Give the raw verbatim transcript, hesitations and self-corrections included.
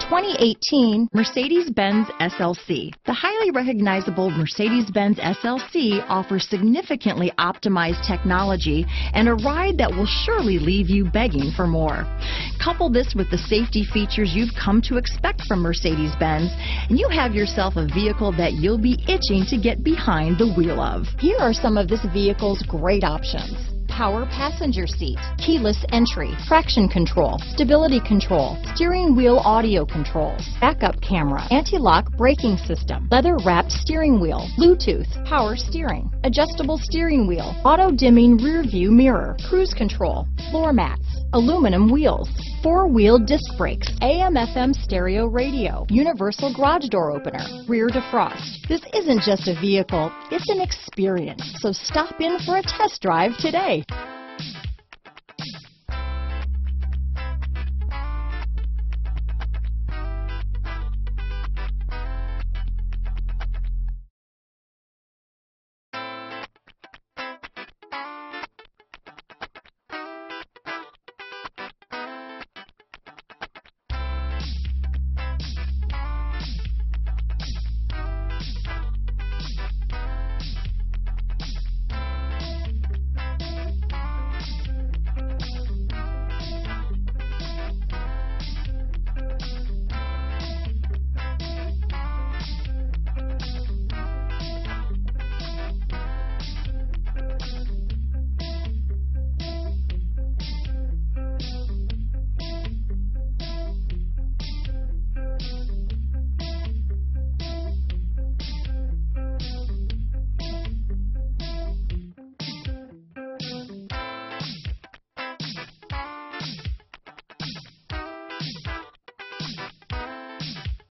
twenty eighteen Mercedes-Benz S L C. The highly recognizable Mercedes-Benz S L C offers significantly optimized technology and a ride that will surely leave you begging for more. Couple this with the safety features you've come to expect from Mercedes-Benz, and you have yourself a vehicle that you'll be itching to get behind the wheel of. Here are some of this vehicle's great options: power passenger seat, keyless entry, traction control, stability control, steering wheel audio controls, backup camera, anti-lock braking system, leather-wrapped steering wheel, Bluetooth, power steering, adjustable steering wheel, auto-dimming rearview mirror, cruise control, floor mats, aluminum wheels, four-wheel disc brakes, A M F M stereo radio, universal garage door opener, rear defrost. This isn't just a vehicle, it's an experience, so stop in for a test drive today.